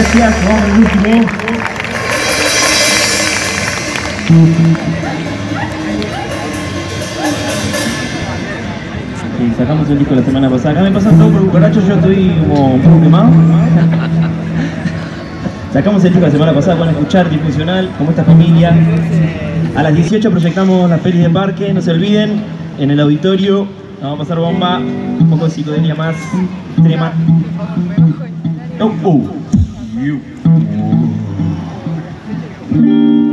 gracias, joven último. Sí, sacamos el disco la semana pasada. Acá me pasan todo por cucarachos, yo estoy como un poco quemado. Sacamos el disco la semana pasada, pueden escuchar Disfuncional, como esta familia. A las 18 proyectamos las pelis de embarque, no se olviden, en el auditorio. Vamos a pasar bomba, un poco de psicodelia más extrema. Oh, oh.